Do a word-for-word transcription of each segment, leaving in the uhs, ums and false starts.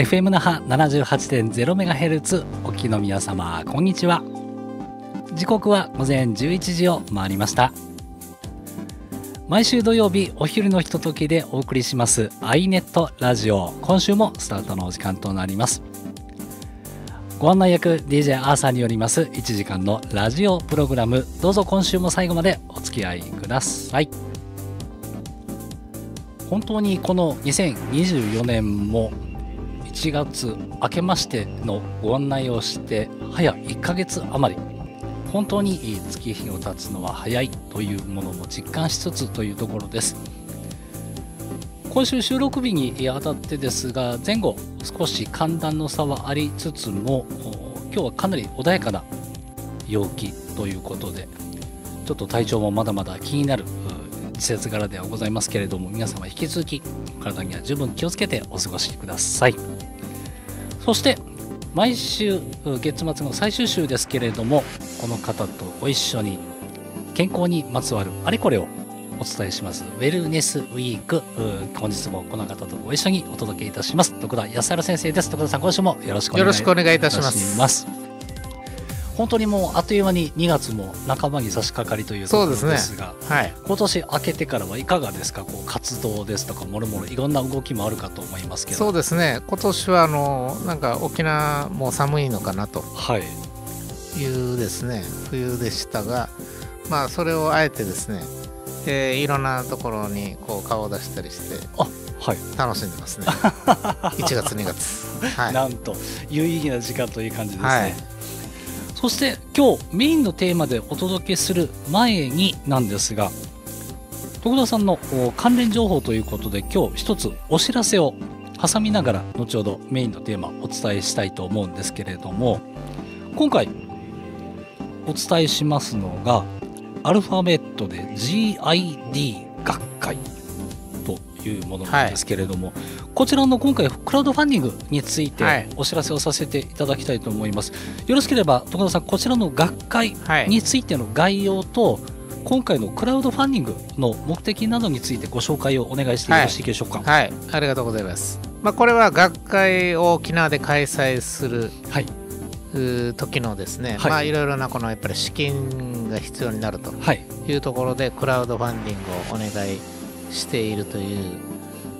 エフエム 那覇 ななじゅうはちてんゼロメガヘルツ お聞きの皆様、こんにちは。時刻は午前じゅういちじを回りました。毎週土曜日お昼のひとときでお送りします iNet ラジオ、今週もスタートのお時間となります。ご案内役 ディージェー アーサーによりますいちじかんのラジオプログラム、どうぞ今週も最後までお付き合いください。本当にこのにせんにじゅうよねんもいちがつ明けましてのご案内をして早いっかげつ余り、本当に月日を経つのは早いというものも実感しつつというところです。今週収録日にあたってですが、前後少し寒暖の差はありつつも、今日はかなり穏やかな陽気ということで、ちょっと体調もまだまだ気になる季節柄ではございますけれども、皆様引き続き体には十分気をつけてお過ごしください。そして毎週月末の最終週ですけれども、この方とご一緒に健康にまつわるあれこれをお伝えしますウェルネスウィーク、本日もこの方とご一緒にお届けいたします。徳田康晴先生です。徳田さん、今週もよろしくお願いいたします。本当にもうあっという間ににがつも半ばに差し掛かりというところですが、そうですね、はい、今年明けてからはいかがですか。こう活動ですとかもろもろいろんな動きもあるかと思いますけど。そうですね、今年はあのなんか沖縄も寒いのかなというですね、はい、冬でしたが、まあ、それをあえてですね、えー、いろんなところにこう顔を出したりして、あ、はい、楽しんでますね。いちがつにがつ、はい、なんと有意義な時間という感じですね、はい。そして今日メインのテーマでお届けする前になんですが、徳田さんの関連情報ということで、今日一つお知らせを挟みながら後ほどメインのテーマお伝えしたいと思うんですけれども、今回お伝えしますのがアルファベットで ジーアイディー 学会というものなんですけれども、はい、こちらの今回クラウドファンディングについてお知らせをさせていただきたいと思います、はい、よろしければ徳田さん、こちらの学会についての概要と、はい、今回のクラウドファンディングの目的などについてご紹介をお願いしてよろしいでしょうか。はい、はい、ありがとうございます、まあ、これは学会を沖縄で開催する、はい、時のですね、はい、まあ、いろいろなこのやっぱり資金が必要になるというところで、はい、クラウドファンディングをお願いしているとい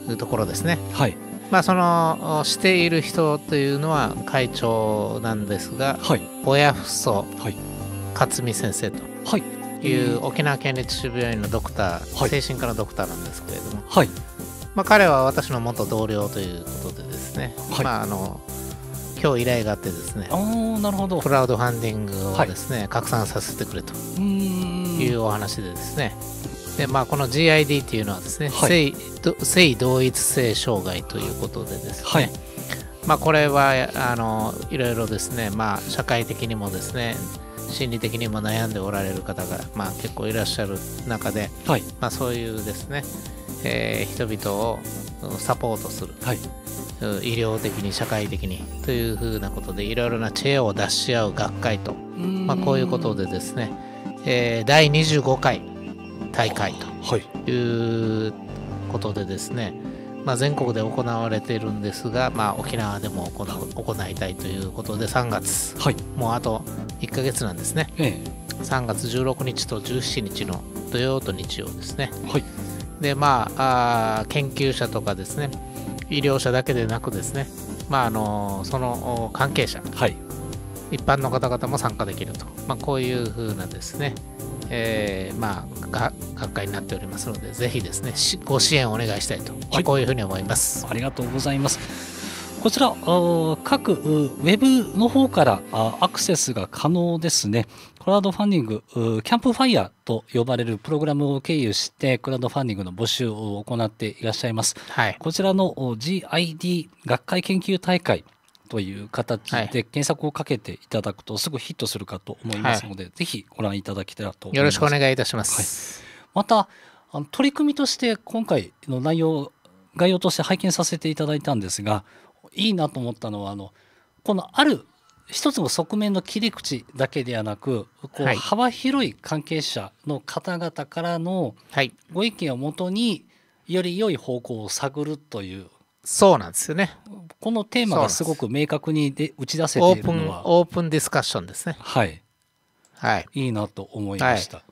うところですね、はい。まあ、そのしている人というのは会長なんですが、親父祖克美先生という沖縄県立種病院のドクター、はい、精神科のドクターなんですけれども、はい、まあ、彼は私の元同僚ということでですね、はい、まあ、あの今日依頼があってですね、なるほど、クラウドファンディングをですね、はい、拡散させてくれというお話でですね、で、まあ、この ジーアイディー というのはですね、はい、性, 性同一性障害ということでですね、はい、まあ、これはあのいろいろですね、まあ、社会的にもですね、心理的にも悩んでおられる方が、まあ、結構いらっしゃる中で、はい、まあ、そういうですね、えー、人々をサポートする、はい、医療的に社会的にというふうなことでいろいろな知恵を出し合う学会と、まあ、こういうことでですね、えー、だいにじゅうごかい大会ということでですね、はい、まあ、全国で行われているんですが、まあ、沖縄でも 行, 行いたいということで、さんがつ、はい、もうあといっかげつなんですね、ええ、さんがつじゅうろくにちとじゅうしちにちの土曜と日曜ですね、はい。で、まあ、あ研究者とかですね、医療者だけでなくですね、まあ、あのその関係者、はい、一般の方々も参加できると、まあ、こういうふうなですね、えーまあ、学会になっておりますので、ぜひですねご支援をお願いしたいと、はい、こういうふうに思います。ありがとうございます。こちら各ウェブの方からアクセスが可能ですね。クラウドファンディングキャンプファイヤーと呼ばれるプログラムを経由してクラウドファンディングの募集を行っていらっしゃいます、はい、こちらの ジーアイディー 学会研究大会という形で検索をかけていただくとすぐヒットするかと思いますので、はい、ぜひご覧いただきたいなと思います。よろしくお願いいたします、はい、またあの取り組みとして今回の内容概要として拝見させていただいたんですが、いいなと思ったのはあのこのある一つの側面の切り口だけではなく、こう幅広い関係者の方々からのご意見をもとにより良い方向を探るというそうなんですよね。このテーマがすごく明確にで打ち出せているのはオープンディスカッションですね。はい、はい、いいなと思いました。はい、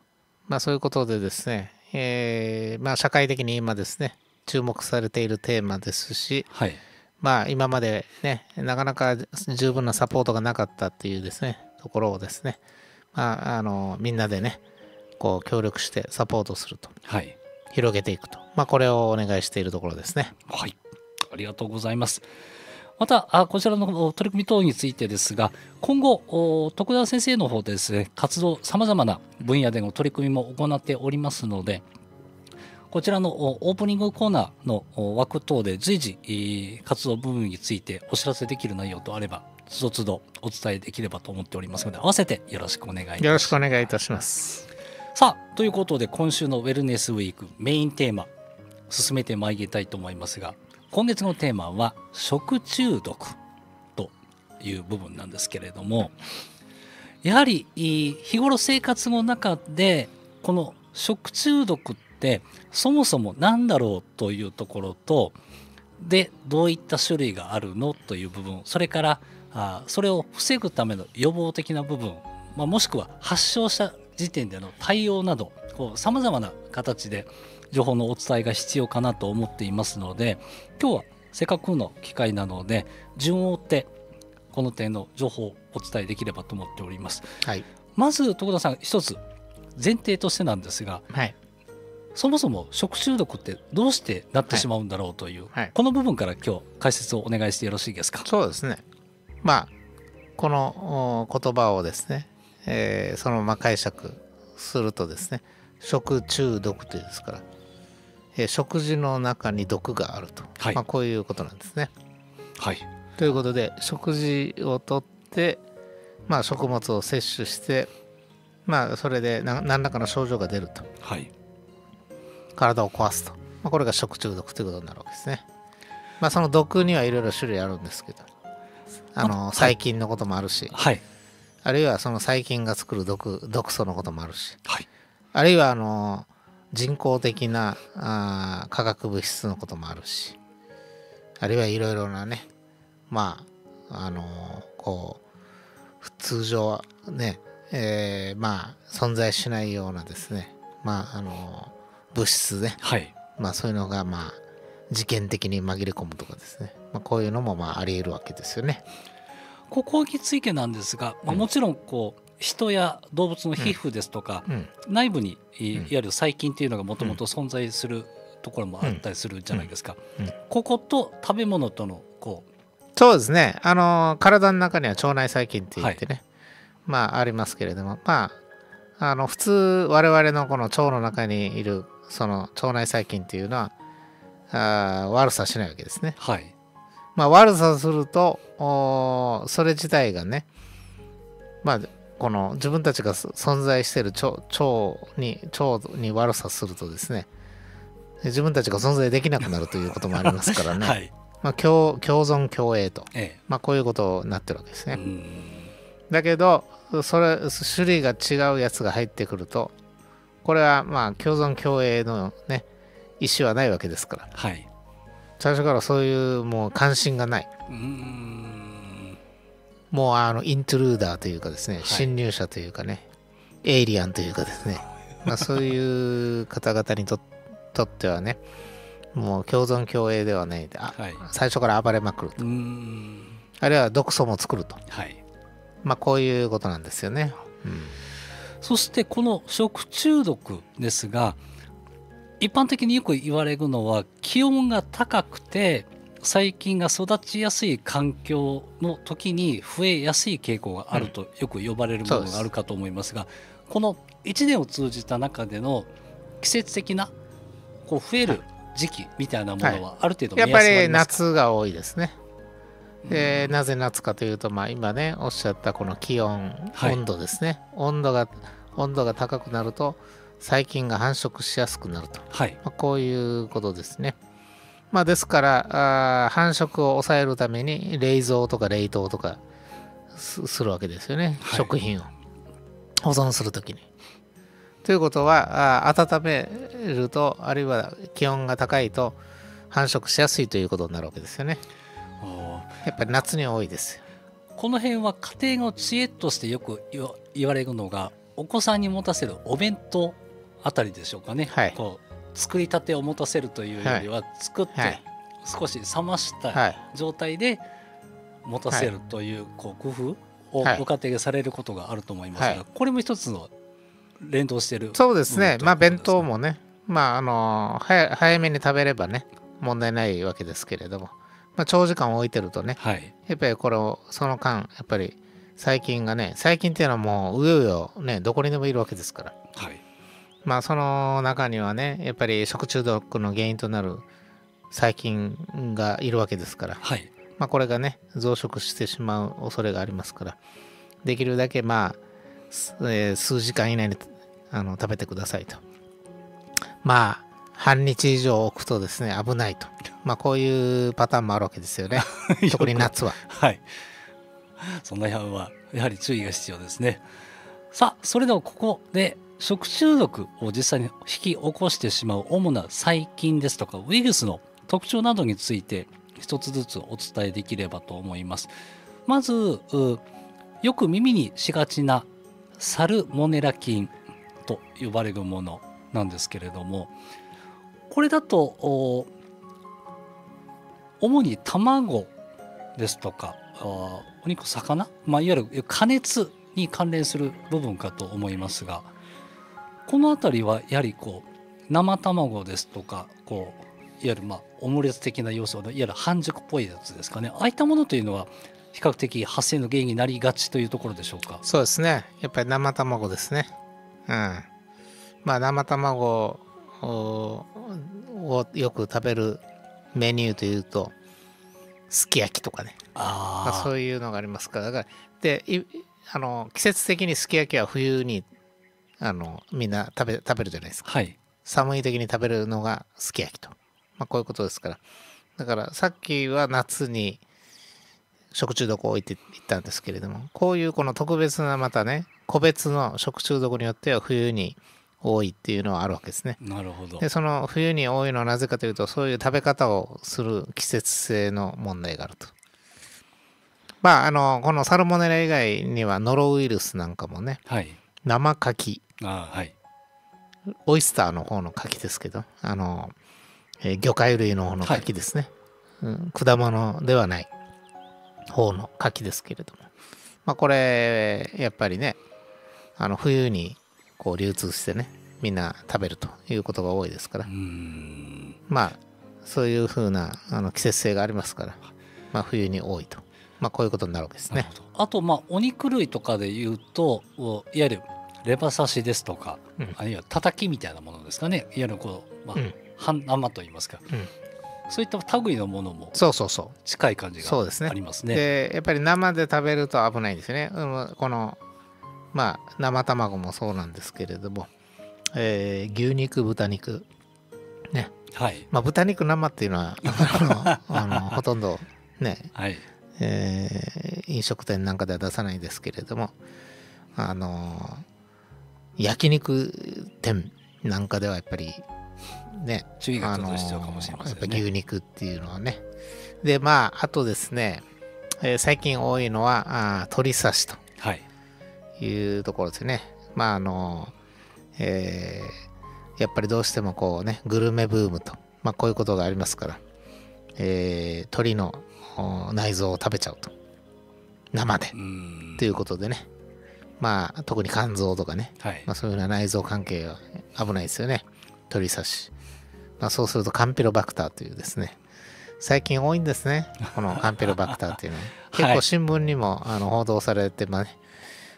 まあ、そういうことでですね、えーまあ、社会的に今ですね注目されているテーマですし、はい、まあ、今までねなかなか十分なサポートがなかったっていうですねところをですね、まあ、あのみんなでねこう協力してサポートすると、はい、広げていくと、まあ、これをお願いしているところですね。はい、ありがとうございます。またあこちらの取り組み等についてですが、今後徳田先生の方でですね活動さまざまな分野での取り組みも行っておりますので、こちらのオープニングコーナーの枠等で随時活動部分についてお知らせできる内容とあれば都度都度お伝えできればと思っておりますので、合わせてよろしくお願いいたします。よろしくお願いいたします。さあ、ということで今週のウェルネスウィークメインテーマ進めてまいりたいと思いますが、今月のテーマは食中毒という部分なんですけれども、やはり日頃生活の中でこの食中毒ってそもそも何だろうというところとで、どういった種類があるのという部分、それからあそれを防ぐための予防的な部分、まあ、もしくは発症した時点での対応などさまざまな形で情報のお伝えが必要かなと思っていますので、今日はせっかくの機会なので順を追ってこの点の情報をお伝えできればと思っております。はい、まず徳田さん、一つ前提としてなんですが、はい、そもそも食中毒ってどうしてなってしまうんだろうという、はいはい、この部分から今日解説をお願いしてよろしいですか。そうですね、まあ、この言葉をですね、えー、そのまま解釈するとですね、食中毒というですから、えー、食事の中に毒があると、はい、まあ、こういうことなんですね。はい、ということで食事をとって、まあ、食物を摂取して、まあ、それでな何らかの症状が出ると、はい、体を壊すと、まあ、これが食中毒ということになるわけですね。まあ、その毒にはいろいろ種類あるんですけど、あの細菌のこともあるし、はい、あるいはその細菌が作る 毒, 毒素のこともあるし、はい、あるいはあの人工的なあ化学物質のこともあるし、あるいはいろいろなね、まああのー、こう通常はね、えー、まあ存在しないようなですね、まああのー、物質ね、はい、まあ、そういうのがまあ事件的に紛れ込むとかですね、まあ、こういうのもまあありえるわけですよね。ここについてなんですが、まあ、もちろんこう、うん、人や動物の皮膚ですとか、うん、内部にいわゆる細菌というのがもともと存在するところもあったりするじゃないですか。ここと食べ物とのこう、そうですね、あの体の中には腸内細菌っていってね、はい、まあありますけれども、まああの普通我々のこの腸の中にいるその腸内細菌っていうのはあ悪さしないわけですね。はい、まあ、悪さするとそれ自体がね、まあこの自分たちが存在している腸に腸に悪さするとですね、自分たちが存在できなくなるということもありますからね。はい、まあ、共, 共存共栄と、ええ、まあ、こういうことになってるわけですね。だけどそれ種類が違うやつが入ってくると、これはまあ共存共栄の、ね、意思はないわけですから、はい、最初からそういうもう関心がない、うーん、もうあのイントゥルーダーというかですね、はい、侵入者というかね、エイリアンというかですね、まあ、そういう方々に と, とってはね、もう共存共栄ではないで、はい、最初から暴れまくると、うん、あるいは毒素も作ると、はい、まあ、こういうことなんですよね。うん、そしてこの食中毒ですが、一般的によく言われるのは気温が高くて細菌が育ちやすい環境の時に増えやすい傾向があるとよく呼ばれるものがあるかと思いますが、うん、このいちねんを通じた中での季節的なこう増える時期みたいなものはある程度目安がありますか？はい、やっぱり夏が多いですね。で、うん、なぜ夏かというと、まあ、今ねおっしゃったこの気温、はい、温度ですね、温度が温度が高くなると細菌が繁殖しやすくなると、はい、まあ、こういうことですね。まあ、ですからあ繁殖を抑えるために冷蔵とか冷凍とか す, するわけですよね、はい、食品を保存するときに。ということはあ温めると、あるいは気温が高いと繁殖しやすいということになるわけですよね。やっぱり夏に多いです。この辺は家庭の知恵としてよく言われるのが、お子さんに持たせるお弁当あたりでしょうかね、はい、こう作りたてを持たせるというよりは、作って少し冷ました状態で持たせるという、こう工夫をご家庭でされることがあると思いますが、これも一つの連動している。そうですね、まあ弁当もね、まああのー、早めに食べればね問題ないわけですけれども、まあ、長時間置いてるとね、はい、やっぱりこれをその間やっぱり細菌がね、細菌っていうのはもううようよ、ね、どこにでもいるわけですから、はい、まあ、その中にはねやっぱり食中毒の原因となる細菌がいるわけですから、はい、まあ、これがね増殖してしまう恐れがありますから、できるだけまあ数時間以内にあの食べてくださいと。まあ半日以上置くとですね危ないと、まあ、こういうパターンもあるわけですよね特に夏ははい、その辺はやはり注意が必要ですね。さあ、それではここで食中毒を実際に引き起こしてしまう主な細菌ですとかウイルスの特徴などについて一つずつお伝えできればと思います。まずよく耳にしがちなサルモネラ菌と呼ばれるものなんですけれども、これだと主に卵ですとかお肉、魚、まあ、いわゆる加熱に関連する部分かと思いますが、この辺りはやはりこう生卵ですとか、こういわゆるまあオムレツ的な要素のいわゆる半熟っぽいやつですかね、ああいったものというのは比較的発生の原因になりがちというところでしょうか。そうですね、やっぱり生卵ですね。うん、まあ生卵をよく食べるメニューというとすき焼きとかね、あ、まあそういうのがありますから、だからであの季節的にすき焼きは冬にあのみんな食べ食べるじゃないですか、はい、寒い時に食べるのがすき焼きと、まあ、こういうことですから、だからさっきは夏に食中毒を置いていったんですけれども、こういうこの特別なまたね個別の食中毒によっては冬に多いっていうのはあるわけですね。なるほど。でその冬に多いのはなぜかというと、そういう食べ方をする季節性の問題があると。まああのこのサルモネラ以外にはノロウイルスなんかもね、はい、生カキ、あ、はい、オイスターの方のカキですけど、あの、えー、魚介類の方のカキですね、はい、うん、果物ではない方のカキですけれども、まあ、これやっぱりねあの冬にこう流通してねみんな食べるということが多いですから、うん、まあそういうふうなあの季節性がありますから、まあ、冬に多いと、まあ、こういうことになるわけですね。あとまあお肉類とかでいうと、いわゆるレバ刺しですとか、うん、あるいはたたきみたいなものですかね、いわゆるこう、まあ、うん、半生といいますか、うん、そういった類のものも近い感じがありますね。でやっぱり生で食べると危ないんですよね。このまあ生卵もそうなんですけれども、えー、牛肉、豚肉ね、はい、まあ、豚肉生っていうのはあのあのほとんどね、はい、えー、飲食店なんかでは出さないですけれども、あの焼肉店なんかではやっぱりね、注意が必要かもしれませんね。やっぱ牛肉っていうのはね。でまああとですね、えー、最近多いのは鶏刺しというところですね。はい、まああの、えー、やっぱりどうしてもこうねグルメブームと、まあ、こういうことがありますから、えー、鶏の内臓を食べちゃうと生でということでね、まあ特に肝臓とかね、はい、まあ、そういうような内臓関係は危ないですよね。鶏刺し、まあ、そうするとカンピロバクターというですね、最近多いんですねこのカンピロバクターというのは結構新聞にもあの報道されて、まあね、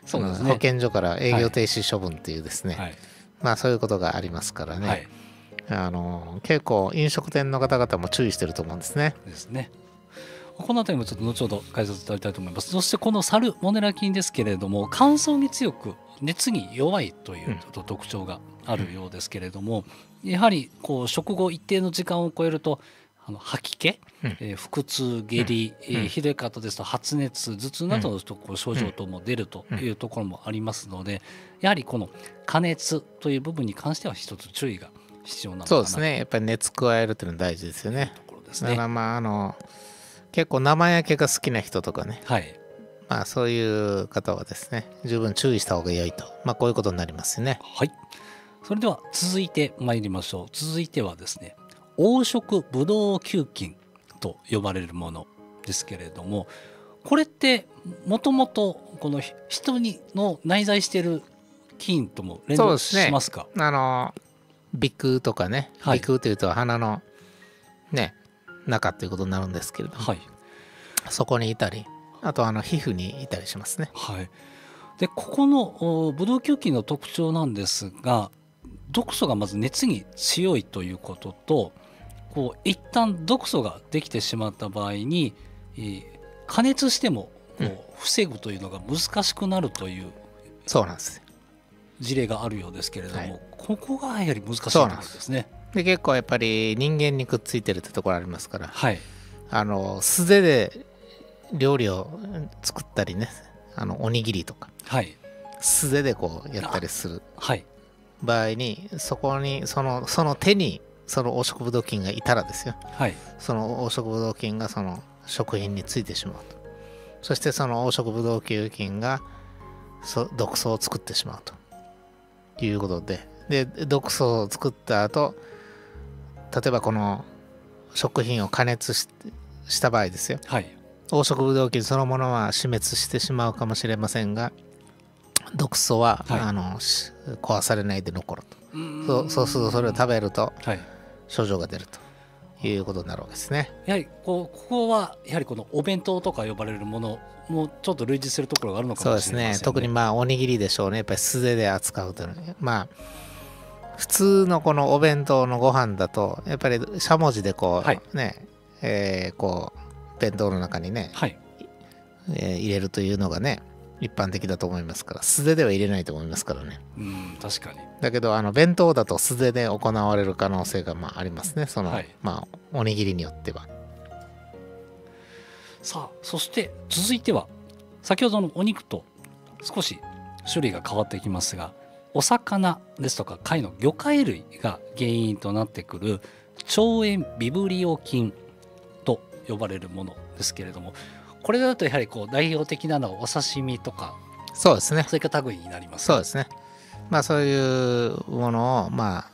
そうですね、保健所から営業停止処分というですね、はい、まあそういうことがありますからね、はい、あの結構飲食店の方々も注意してると思うんですね。ですね。この辺りもちょっと後ほど解説いただきたいと思います。そしてこのサルモネラ菌ですけれども、乾燥に強く熱に弱いというちょっと特徴があるようですけれども、うん、やはりこう食後一定の時間を超えるとあの吐き気、うん、えー、腹痛、下痢、うん、えー、ひどい方ですと発熱、頭痛などのとこう症状等も出るというところもありますので、やはりこの加熱という部分に関しては一つ注意が必要なのかな。そうですね、やっぱり熱加えるっていうのは大事ですよね。だからまああの結構生焼けが好きな人とかね、はい、まあそういう方はですね十分注意した方が良いと、まあこういうことになりますよね。はい、それでは続いて参りましょう。続いてはですね黄色ブドウ球菌と呼ばれるものですけれども、これってもともとこの人にの内在している菌とも連動しますか？そうですね、あの鼻腔とかね、鼻腔というと鼻のね中ということになるんですけれども、はい、そこにいたり、あとあの皮膚にいたりしますね。はい、でここのブドウ球菌の特徴なんですが、毒素がまず熱に強いということと、こう一旦毒素ができてしまった場合に、えー、加熱してもこう防ぐというのが難しくなるという、うん、そうなんです事例があるようですけれども、はい、ここがやはり難しいところですね。で結構やっぱり人間にくっついてるってところありますから、はい、あの素手で料理を作ったりね、あのおにぎりとか、はい、素手でこうやったりする場合に、はい、そこにそのその手にその黄色ブドウ菌がいたらですよ、はい、その黄色ブドウ菌がその食品についてしまうと、そしてその黄色ブドウ球菌がそ毒素を作ってしまうということで、で毒素を作った後、例えばこの食品を加熱 し, した場合ですよ、はい、黄色ブドウ菌そのものは死滅してしまうかもしれませんが、毒素は、はい、あの壊されないで残ると。うそ う, そうするとそれを食べると、はい、症状が出るということになるわけですね。やはりこうここはやはりこのお弁当とか呼ばれるものもちょっと類似するところがあるのかもしれませんね。そうですね、特にまあおにぎりでしょうね。やっぱり素手で扱うというのは、まあ普通のこのお弁当のご飯だとやっぱりしゃもじでこう、はい、ねえー、こう弁当の中にね、はい、えー、入れるというのがね一般的だと思いますから、素手では入れないと思いますからね。うん、確かに。だけどあの弁当だと素手で行われる可能性がまあありますね、その、はい、まあおにぎりによっては。さあそして続いては先ほどのお肉と少し種類が変わってきますが、お魚ですとか貝の魚介類が原因となってくる腸炎ビブリオ菌と呼ばれるものですけれども、これだとやはりこう代表的なのはお刺身とか、そうですね、そういった類になりますね。そうですね、まあそういうものをまあ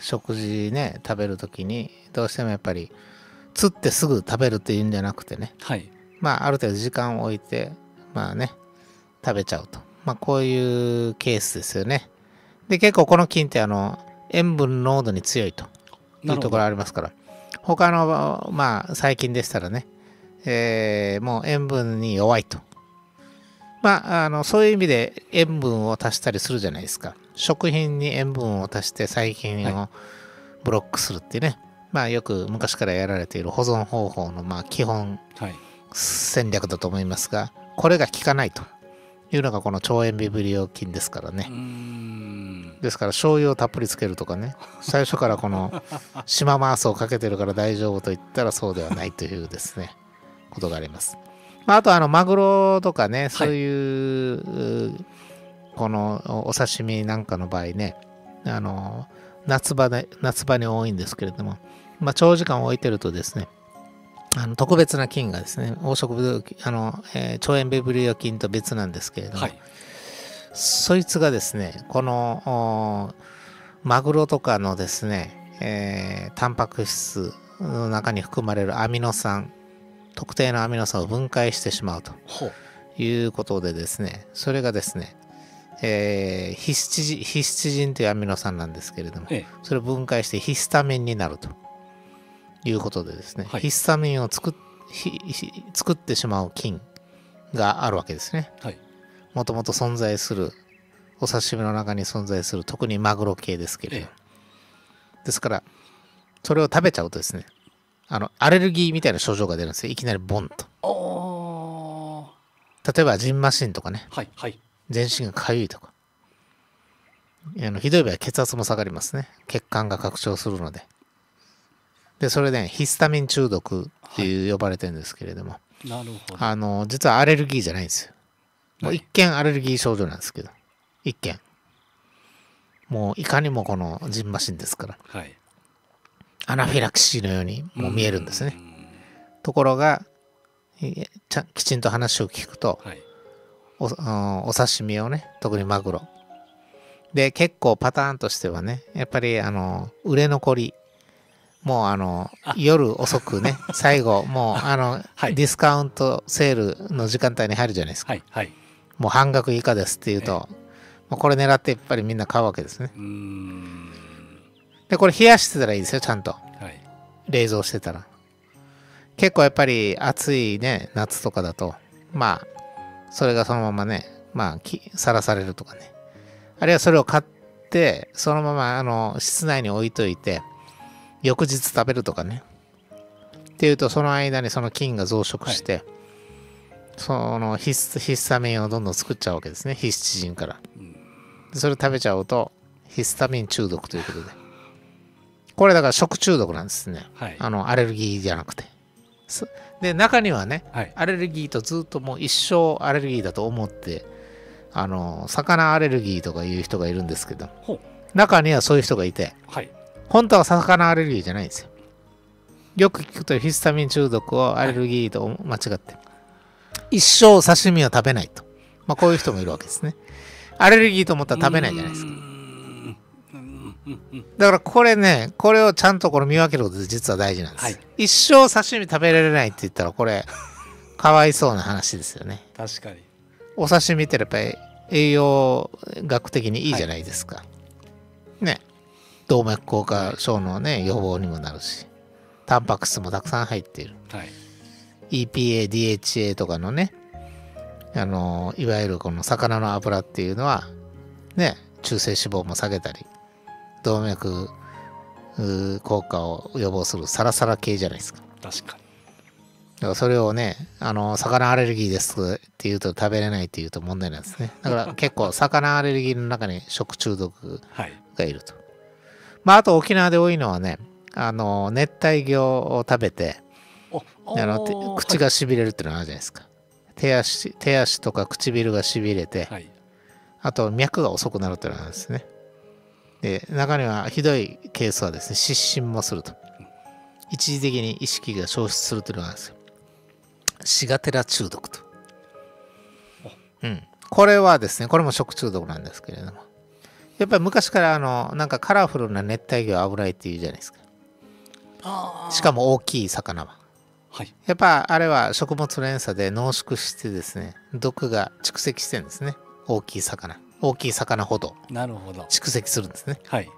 食事ね食べるときにどうしてもやっぱり釣ってすぐ食べるっていうんじゃなくてね、はい、まあある程度時間を置いてまあね食べちゃうと、まあこういうケースですよね。で結構この菌ってあの塩分濃度に強いというところありますから、他のまあ細菌でしたらね、えー、もう塩分に弱いと、まあ、あのそういう意味で塩分を足したりするじゃないですか。食品に塩分を足して細菌をブロックするっていうね、はい、まあ、よく昔からやられている保存方法のまあ基本戦略だと思いますが、これが効かないというのがこの腸炎ビブリオ菌ですからね。うーん、ですから醤油をたっぷりつけるとかね、最初からこの島マースをかけてるから大丈夫と言ったらそうではないというですねことがあります。まあ、あとあのマグロとかね、そういう、はい、このお刺身なんかの場合ね、あの夏場で夏場に多いんですけれども、まあ、長時間置いてるとですね、あの特別な菌がですね、黄色ブドウあの、えー、腸炎ビブリオ菌と別なんですけれども、はい、そいつがですねこのマグロとかのですね、えー、タンパク質の中に含まれるアミノ酸、特定のアミノ酸を分解してしまうということでですね、それがですね、えー、ヒスチジン、ヒスチジンというアミノ酸なんですけれども、ええ、それを分解してヒスタミンになるということでですね、はい、ヒスタミンを作っ、作ってしまう菌があるわけですね。はい、もともと存在するお刺身の中に存在する特にマグロ系ですけれども、ええ、ですからそれを食べちゃうとですね、あのアレルギーみたいな症状が出るんですよ、いきなりボンと。例えばじんましんとかね、はいはい、全身がかゆいとか、あのひどい場合は血圧も下がりますね、血管が拡張するので。でそれで、ね、ヒスタミン中毒っていう呼ばれてるんですけれども、はい、なるほど。あの実はアレルギーじゃないんですよ。もう一見アレルギー症状なんですけど、一見もういかにもこのジンマシンですから、はい、アナフィラキシーのようにもう見えるんですね。ところがちゃきちんと話を聞くと、はい、お, お刺身をね、特にマグロで結構パターンとしてはね、やっぱりあの売れ残り、もうあの夜遅くね最後もうあのあ、はい、ディスカウントセールの時間帯に入るじゃないですか、はいはい、もう半額以下ですっていうと、ええ、もうこれ狙ってやっぱりみんな買うわけですね。うーん、でこれ冷やしてたらいいですよ、ちゃんと、はい、冷蔵してたら。結構やっぱり暑いね夏とかだと、まあそれがそのままね、まあさらされるとかね、あるいはそれを買ってそのままあの室内に置いといて翌日食べるとかねっていうと、その間にその菌が増殖して、はい、そのヒス、ヒスタミンをどんどん作っちゃうわけですね、ヒスチジンから。それ食べちゃうとヒスタミン中毒ということで、これだから食中毒なんですね、はい、あのアレルギーじゃなくて。で中にはね、はい、アレルギーとずっともう一生アレルギーだと思ってあの魚アレルギーとかいう人がいるんですけど、中にはそういう人がいて、はい、本当は魚アレルギーじゃないんですよ。よく聞くとヒスタミン中毒をアレルギーと間違って、はい、一生刺身を食べないと、まあ、こういう人もいるわけですね。アレルギーと思ったら食べないじゃないですか。だからこれね、これをちゃんとこれ見分けることで実は大事なんです、はい、一生刺身食べられないって言ったらこれかわいそうな話ですよね。確かにお刺身ってやっぱり栄養学的にいいじゃないですか、はい、ね、動脈硬化症のね予防にもなるし、タンパク質もたくさん入っている、はい、イーピーエーディーエイチエー とかのね、あのいわゆるこの魚の油っていうのはね、中性脂肪も下げたり動脈硬化を予防するサラサラ系じゃないですか。確かに。だからそれをね、あの魚アレルギーですっていうと食べれないっていうと問題なんですね。だから結構魚アレルギーの中に食中毒がいると、はい、まああと沖縄で多いのはね、あの熱帯魚を食べてあの口がしびれるっていうのがあるじゃないですか、はい、手足、手足とか唇がしびれて、はい、あと脈が遅くなるっていうのがあるんですね。で中にはひどいケースはですね、失神もすると、一時的に意識が消失するというのがあるんですよ、シガテラ中毒と。うん、これはですね、これも食中毒なんですけれども、やっぱり昔からあのなんかカラフルな熱帯魚は危ないっていうじゃないですか。あ、しかも大きい魚は、はい、やっぱあれは食物連鎖で濃縮してですね、毒が蓄積してるんですね、大きい魚。大きい魚ほど蓄積するんですね。はい、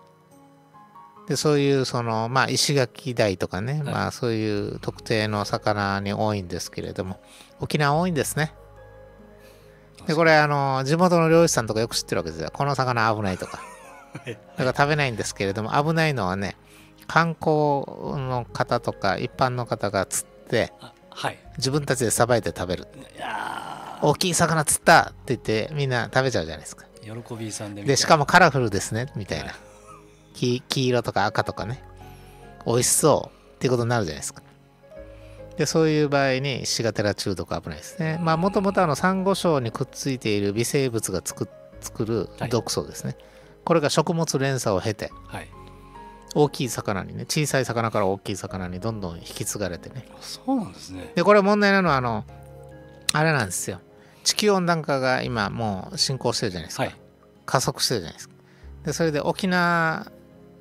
でそういうその、まあ、石垣鯛とかね、はい、まあ、そういう特定の魚に多いんですけれども、沖縄多いんですね。でこれあの地元の漁師さんとかよく知ってるわけですよ、この魚危ないとか。はい、だから食べないんですけれども、危ないのはね、観光の方とか一般の方が釣って、はい、自分たちでさばいて食べる。いや、大きい魚釣ったって言ってみんな食べちゃうじゃないですか。喜びさんで、でしかもカラフルですねみたいな、黄色とか赤とかね、美味しそうっていうことになるじゃないですか。でそういう場合にシガテラ中毒は危ないですね。まあもともとあのサンゴ礁にくっついている微生物が 作, 作る毒素ですね、はい、これが食物連鎖を経て、はい、大きい魚にね、小さい魚から大きい魚にどんどん引き継がれてね。そうなんですね。でこれ問題なのはあのあれなんですよ、地球温暖化が今もう進行してるじゃないですか、はい、加速してるじゃないですか。でそれで沖縄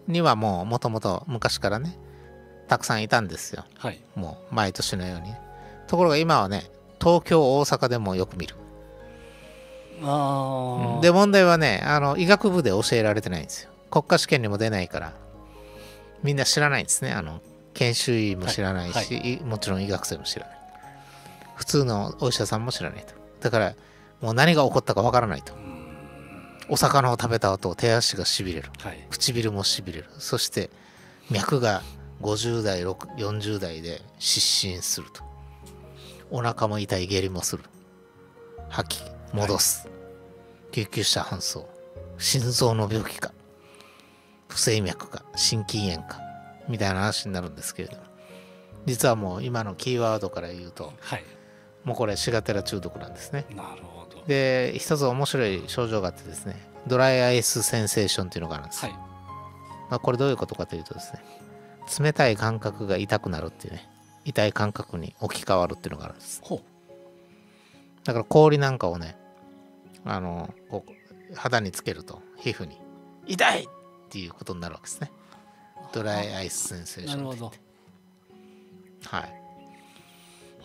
にはもうもともと昔からねたくさんいたんですよ、はい、もう毎年のように。ところが今はね、東京大阪でもよく見る。あで問題はね、あの医学部で教えられてないんですよ、国家試験にも出ないからみんな知らないんですね。あの研修医も知らないし、はいはい、もちろん医学生も知らない、普通のお医者さんも知らないと。だからもう何が起こったかわからないと。お魚を食べた後手足がしびれる、はい、唇もしびれる、そして脈がごじゅう代よんじゅう代で失神すると、お腹も痛い、下痢もする、吐き戻す、はい、救急車搬送、心臓の病気か不整脈か心筋炎かみたいな話になるんですけれども、実はもう今のキーワードから言うと、はい、もうこれシガテラ中毒なんですね。なるほど。で一つ面白い症状があってですね、ドライアイスセンセーションっていうのがあるんです、はい。まあこれどういうことかというとですね、冷たい感覚が痛くなるっていうね、痛い感覚に置き換わるっていうのがあるんです。ほう。だから氷なんかをね、あのこう肌につけると皮膚に痛いっていうことになるわけですね。ドライアイスセンセーション。なるほど。はい。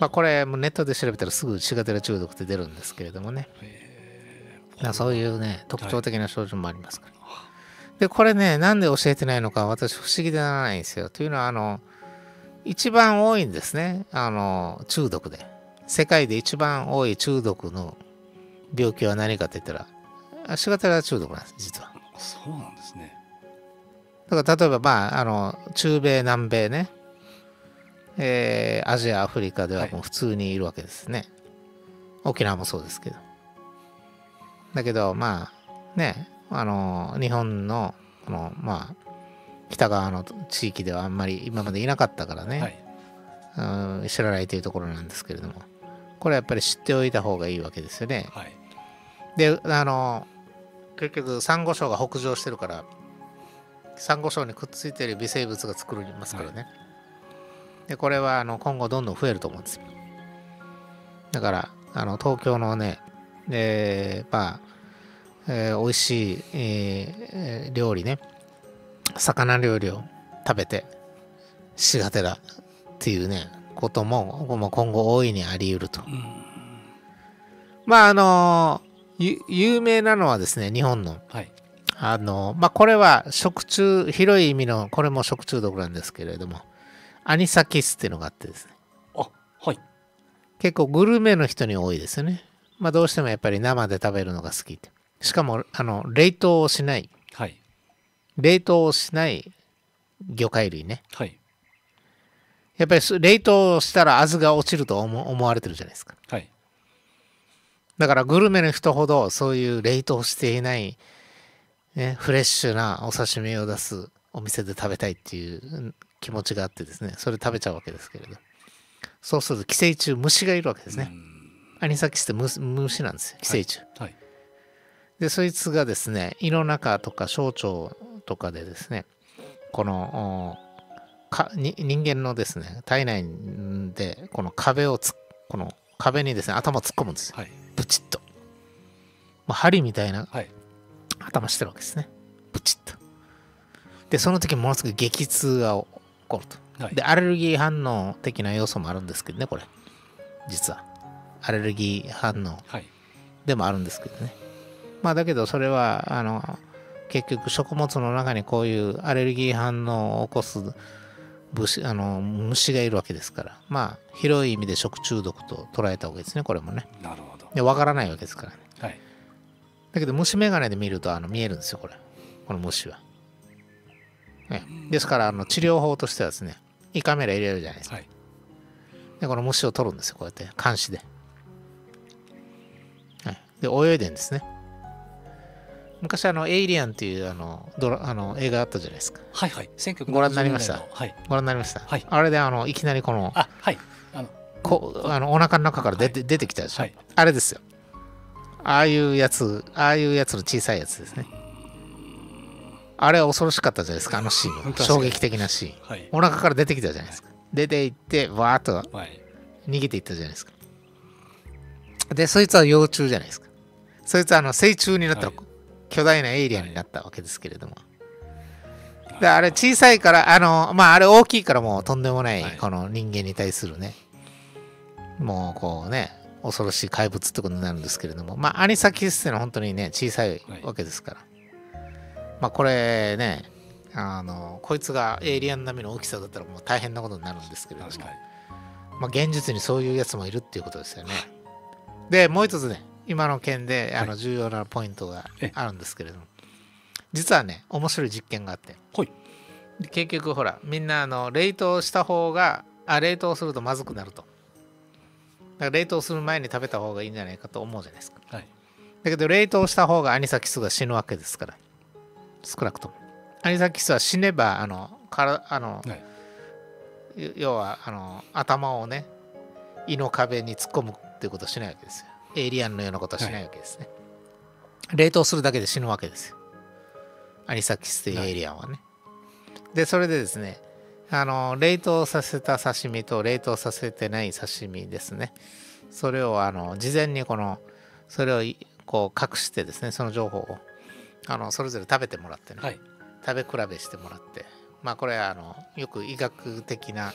まあこれネットで調べたらすぐシガテラ中毒って出るんですけれどもね、そういうね特徴的な症状もありますから。でこれね、なんで教えてないのか私不思議でならないんですよ。というのはあの一番多いんですね、あの中毒で。世界で一番多い中毒の病気は何かって言ったらシガテラ中毒なんです、実は。そうなんですね。だから例えばまああの中米南米ね、えー、アジアアフリカではもう普通にいるわけですね、はい、沖縄もそうですけど。だけどまあね、あの日本のこのまあ北側の地域ではあんまり今までいなかったからね、はい、うん、知らないというところなんですけれども、これやっぱり知っておいた方がいいわけですよね、はい、であの結局サンゴ礁が北上してるからサンゴ礁にくっついている微生物が作りますからね、はい。でこれはあの今後どんどん増えると思うんですよ。だからあの東京のね、えー、まあ、えー、美味しい、えー、料理ね、魚料理を食べてシガテラっていうねことも今後大いにあり得ると。まああの有名なのはですね、日本の、はい、あのまあ、これは食中、広い意味のこれも食中毒なんですけれども、アニサキスっていうのがあってですね。あ、はい。結構グルメの人に多いですよね。まあどうしてもやっぱり生で食べるのが好きって。しかもあの冷凍をしない、はい、冷凍をしない魚介類ね。はい。やっぱり冷凍したら味が落ちると思われてるじゃないですか。はい。だからグルメの人ほどそういう冷凍していない、ね、フレッシュなお刺身を出すお店で食べたいっていう気持ちがあってですね、それ食べちゃうわけですけれど、そうすると寄生虫、虫がいるわけですね。アニサキスって虫、虫なんですよ、寄生虫、はいはい、でそいつがですね、胃の中とか小腸とかでですね、このかに人間のですね体内でこの壁をつこの壁にですね頭を突っ込むんですよ、はい、ブチッと、まあ、針みたいな、はい、頭してるわけですね、ブチッと。でその時ものすごく激痛が起こると、はい、でアレルギー反応的な要素もあるんですけどね、これ実はアレルギー反応でもあるんですけどね、はい、まあだけどそれはあの結局食物の中にこういうアレルギー反応を起こす虫、あの虫がいるわけですから、まあ広い意味で食中毒と捉えたわけですね、これもね。なるほど。で分からないわけですからね、はい、だけど虫眼鏡で見るとあの見えるんですよ、これこの虫は。ですからあの治療法としてはですね、胃カメラ入れるじゃないですか、はい、でこの虫を取るんですよ、こうやって監視で、はい、で泳いでんですね。昔あのエイリアンっていうあのドラあの映画あったじゃないですか、はいはい、ご覧になりました、はい、ご覧になりました、はい、あれであのいきなりこのあ、はい、あのこあのお腹の中から出て、はい、出てきたでしょ、はい、あれですよ、ああいうやつ、ああいうやつの小さいやつですね、あれは恐ろしかったじゃないですか、あのシーン、衝撃的なシーン、はい、お腹から出てきたじゃないですか、はい、出ていってわーっと逃げていったじゃないですか。でそいつは幼虫じゃないですか、そいつはあの成虫になったら、はい、巨大なエイリアンになったわけですけれども、はい、であれ小さいからあのまああれ大きいからもうとんでもないこの人間に対するね、はい、もうこうね恐ろしい怪物ってことになるんですけれども、まあアニサキスっていうのは本当にね小さいわけですから、はい、まあこれね、あのこいつがエイリアン並みの大きさだったらもう大変なことになるんですけれども、まあ現実にそういうやつもいるっていうことですよね。でもう一つね、今の件であの重要なポイントがあるんですけれども、実はね面白い実験があって、結局ほらみんなあの冷凍した方があ冷凍するとまずくなると、だから冷凍する前に食べた方がいいんじゃないかと思うじゃないですか、だけど冷凍した方がアニサキスが死ぬわけですから、少なくともアニサキスは死ねばあのからあの、はい、要はあの頭をね胃の壁に突っ込むっていうことをしないわけですよ。エイリアンのようなことはしないわけですね。はい、冷凍するだけで死ぬわけですよ。アニサキスというエイリアンはね。はい、でそれでですね、あの冷凍させた刺身と冷凍させてない刺身ですね。それをあの事前にこのそれをこう隠してですね、その情報をあのそれぞれ食べてもらってね、はい、食べ比べしてもらって、まあこれはあのよく医学的な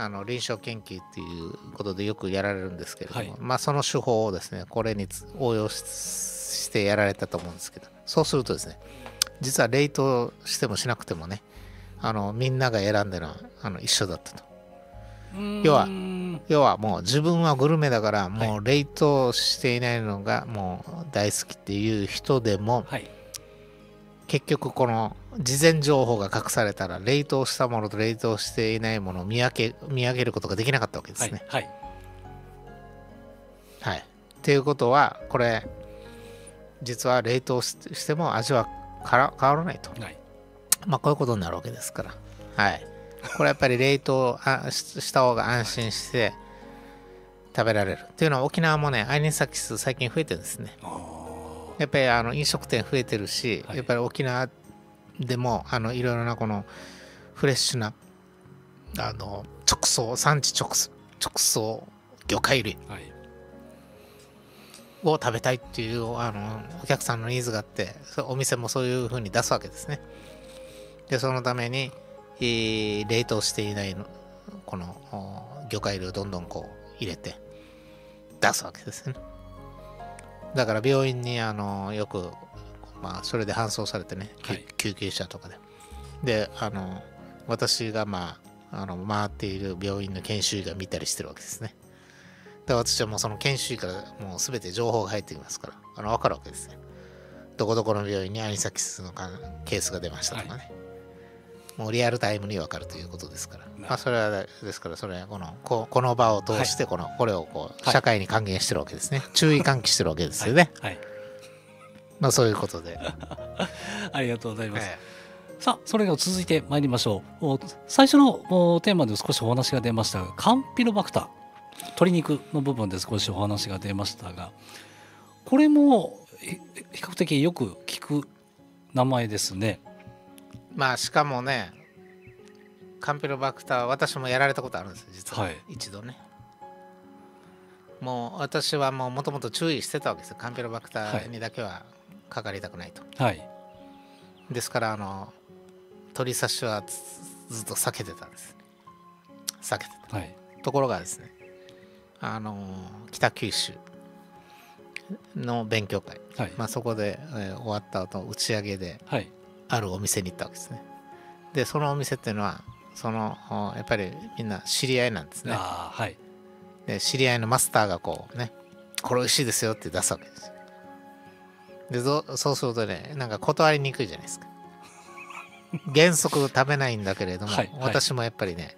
あの臨床研究っていうことでよくやられるんですけれども、はい、まあその手法をですねこれに応用 し, してやられたと思うんですけど、そうするとですね、実は冷凍してもしなくてもね、あのみんなが選んだのはあの一緒だったと。要は要はもう自分はグルメだからもう冷凍していないのがもう大好きっていう人でも、はい、結局この事前情報が隠されたら冷凍したものと冷凍していないものを見分け、見上げることができなかったわけですね。はいはいはい、っていうことはこれ実は冷凍しても味はから変わらないと。はい、まあこういうことになるわけですから、はい、これやっぱり冷凍した方が安心して食べられるっていうのは、沖縄もねアニサキス最近増えてるんですね。やっぱりあの飲食店増えてるし、やっぱり沖縄でもあのいろいろなこのフレッシュなあの直送産地直送、直送魚介類を食べたいっていうあのお客さんのニーズがあって、お店もそういうふうに出すわけですね。でそのために、えー、冷凍していないのこの魚介類をどんどんこう入れて出すわけですね。だから病院にあのよく、まあ、それで搬送されてね、はい、救急車とかでであの私が、まあ、あの回っている病院の研修医が見たりしてるわけですね。で私はもうその研修医からもう全て情報が入ってきますから、あの分かるわけですね。どこどこの病院にアニサキスのケースが出ましたとかね、はい、もうリアルタイムに分かるということですから、まあ、それはですから、それはこの こ, この場を通して こ, の、はい、これをこう社会に還元してるわけですね、はい、注意喚起してるわけですよね。はいはい、まあそういうことでありがとうございます。はい、さあそれでは続いてまいりましょう。最初のテーマで少しお話が出ましたが、カンピロバクター、鶏肉の部分で少しお話が出ましたが、これも比較的よく聞く名前ですね。まあしかもねカンピロバクター、私もやられたことあるんですよ実は、はい、一度ね。もう私はもうもともと注意してたわけですよ、カンピロバクターにだけはかかりたくないと。はい、ですからあの鳥刺しはずっと避けてたんです。避けてた、はい、ところがですね、あの北九州の勉強会、はい、まあそこで、えー、終わった後打ち上げで、はい、あるお店に行ったわけですね。でそのお店っていうのはそのやっぱりみんな知り合いなんですね。あ、はい、で知り合いのマスターがこうね、これ美味しいですよって出すわけですよ。でどそうするとね、なんか断りにくいじゃないですか原則食べないんだけれども、はいはい、私もやっぱりね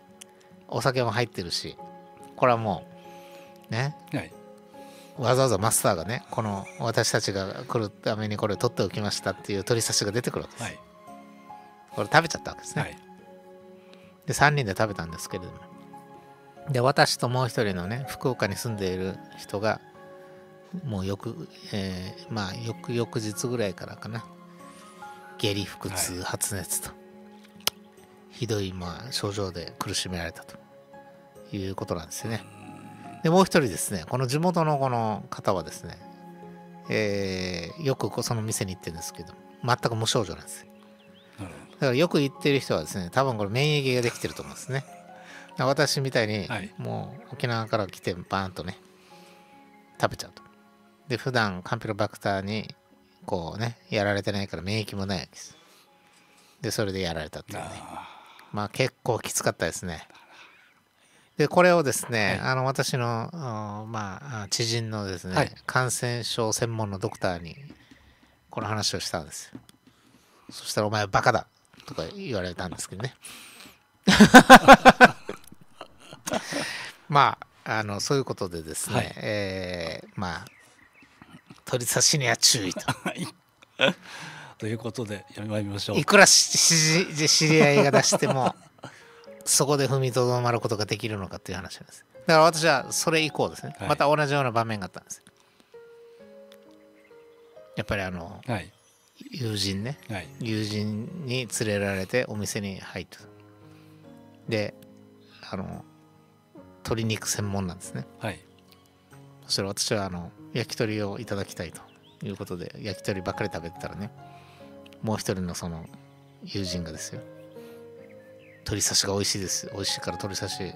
お酒も入ってるし、これはもうね、はい、わざわざマスターがね、この私たちが来るためにこれ取っておきましたっていう鳥刺しが出てくるわけです。はい、これ食べちゃったわけですね。はい、でさんにんで食べたんですけれども、で私ともう一人のね福岡に住んでいる人がもう翌、えー、まあ翌々日ぐらいからかな、下痢、腹痛、発熱と、はい、ひどいまあ症状で苦しめられたということなんですよね。でもう一人ですね、この地元のこの方はですね、えー、よくその店に行ってるんですけど全く無症状なんですよ。だからよく行ってる人はですね、多分これ免疫ができてると思うんですね。私みたいにもう沖縄から来てバーンとね食べちゃうと。で普段カンピロバクターにこうねやられてないから免疫もないわけです。でそれでやられたっていうね、まあ結構きつかったですね。でこれをですね、はい、あの私の、まあ、知人のですね、はい、感染症専門のドクターにこの話をしたんですよ。そしたら「お前はバカだ」とか言われたんですけどねまあ、 あのそういうことでですね、はい、えー、まあ鳥刺しには注意と。ということでやりまいりましょう。いくら知り合いが出してもそこで踏みとどまることができるのかという話なんです。だから私はそれ以降ですね、はい、また同じような場面があったんです。やっぱりあの、はい、友人ね、はい、友人に連れられてお店に入ったで、あの鶏肉専門なんですね、はい、そしたら私はあの焼き鳥をいただきたいということで焼き鳥ばっかり食べてたらね、もう一人のその友人がですよ、鶏刺しが美味しいです、美味しいから鶏刺し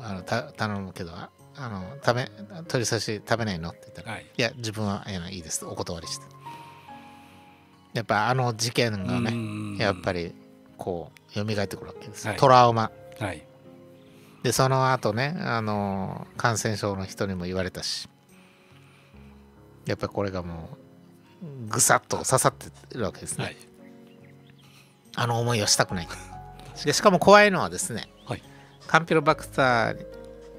あのた頼むけど、あの食べ鶏刺し食べないのって言ったら、はい、いや自分は い, いいですとお断りして、やっぱあの事件がねやっぱりこう蘇ってくるわけです、はい、トラウマ、はい、でその後ねあの感染症の人にも言われたし、やっぱりこれがもうぐさっと刺さってるわけですね、はい、あの思いをしたくないからで、しかも怖いのはですね、はい、カンピロバクター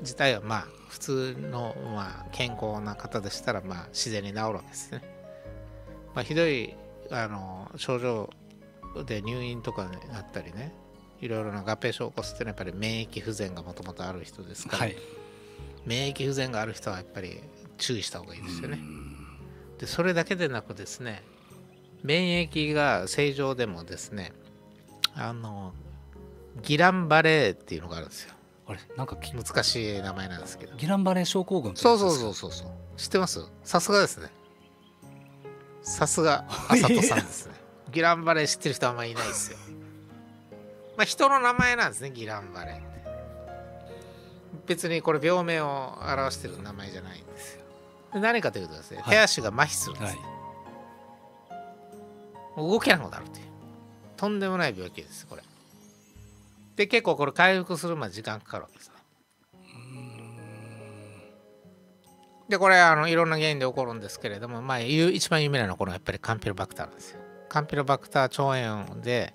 自体はまあ普通のまあ健康な方でしたらまあ自然に治るわけですね、まあ、ひどいあの症状で入院とかになったりね、いろいろな合併症を起こすっていうのはやっぱり免疫不全がもともとある人ですから、はい、免疫不全がある人はやっぱり注意した方がいいですよね。でそれだけでなくですね、免疫が正常でもですね、あのギランバレーっていうのがあるんですよ。あれなんか難しい名前なんですけど、ギランバレー症候群ってそうそうそうそうそう知ってます？さすがですね、さすがあさとさんですねギランバレー知ってる人あんまりいないですよまあ人の名前なんですね、ギランバレーって別にこれ病名を表してる名前じゃないんですよ。で何かというとですね、はい、手足が麻痺するんですね、はい、動けなくなるというとんでもない病気ですこれで、結構これ回復するまで時間かかるわけですね。でこれあのいろんな原因で起こるんですけれども、まあ一番有名なのはこのやっぱりカンピロバクターなんですよ。カンピロバクター腸炎で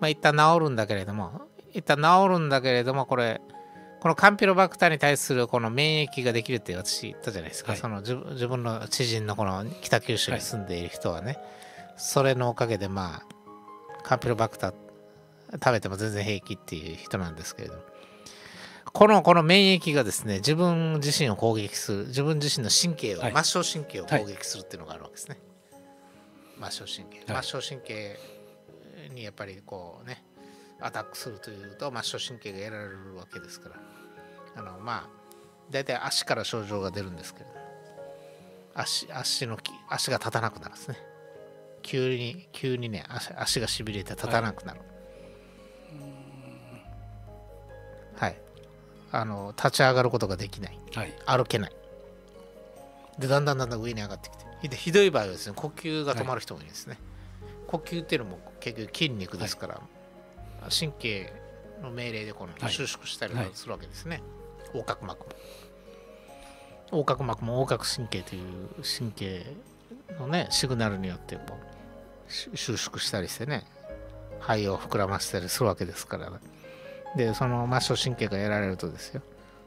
まあ一旦治るんだけれども、一旦治るんだけれどもこれこのカンピロバクターに対するこの免疫ができるって私言ったじゃないですか、はい、その自分の知人のこの北九州に住んでいる人はね、はい、それのおかげでまあカンピロバクター食べても全然平気っていう人なんですけれども、このこの免疫がですね自分自身を攻撃する、自分自身の神経を、はい、末梢神経を攻撃するっていうのがあるわけですね、はい、末梢神経、はい、末梢神経にやっぱりこうねアタックするというと末梢神経がやられるわけですから、あのまあ大体足から症状が出るんですけれども、 足, 足の足が立たなくなるんですね、急に急にね 足, 足がしびれて立たなくなる、はいはい、あの立ち上がることができない、はい、歩けないでだんだんだんだん上に上がってきてで、ひどい場合はですね呼吸が止まる人もいるんですね、はい、呼吸っていうのも結局筋肉ですから、はい、神経の命令でこの収縮したりするわけですね、はいはい、横隔膜も横隔膜も横隔神経という神経のねシグナルによってこう収縮したりしてね、肺を膨らませたりするわけですから、ね、でその末梢神経がやられるとですよ、